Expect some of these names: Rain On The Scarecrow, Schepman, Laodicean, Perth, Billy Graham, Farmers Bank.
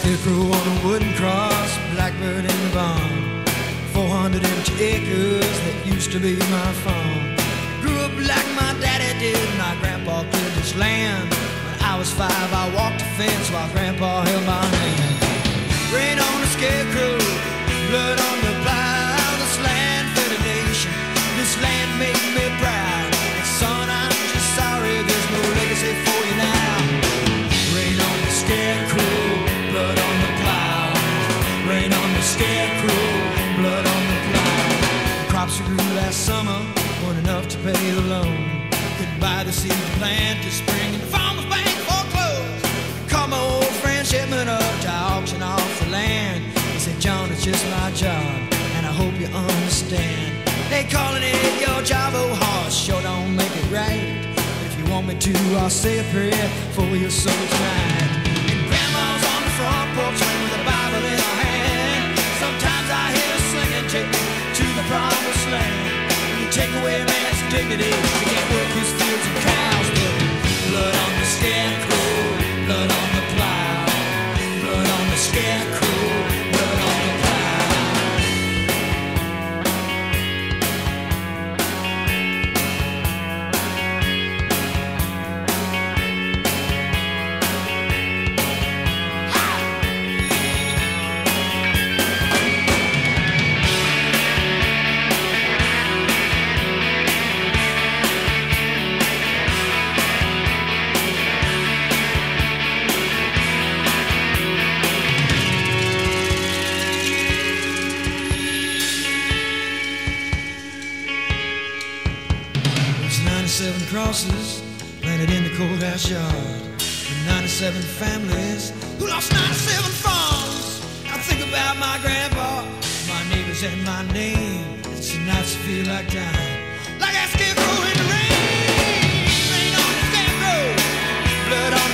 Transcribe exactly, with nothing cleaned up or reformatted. Scarecrow on a wooden cross, blackbird in the barn. four hundred empty acres that used to be my farm. Grew up like my daddy did, my grandpa cleared this land. When I was five, I walked the fence while grandpa held my hand. Rain on the scarecrow, blood on the plow. This land fed a nation, this land made me proud. And son, I'm just sorry there's no legacy for you now. Rain on the scarecrow, blood on the plow. Rain on the scarecrow, blood on the plow. The crops we grew last summer weren't enough to pay the loan. Could buy the seed to plant this spring, and the farmer's bank foreclosed. Call my old friend Schepman up to auction off the land. He said, John, it's just my job, and I hope you understand. They calling it your job, oh horse, sure don't make it right. But if you want me to, I'll say a prayer for your soul tonight. And grandma's on the front porch with a Bible in her hand. Sometimes I hear her singing, take me to the promised land. Take away man's dignity, he can't work his fields and cows. Blood on the scarecrow, blood on the plow. Blood on the scarecrow, blood on the ninety-seven crosses planted in the courthouse yard. And ninety-seven families who lost ninety-seven farms. I think about my grandpa, my neighbors and my name. It's the nights I feel like dying, like a scarecrow in the rain. Rain on the scarecrow, blood on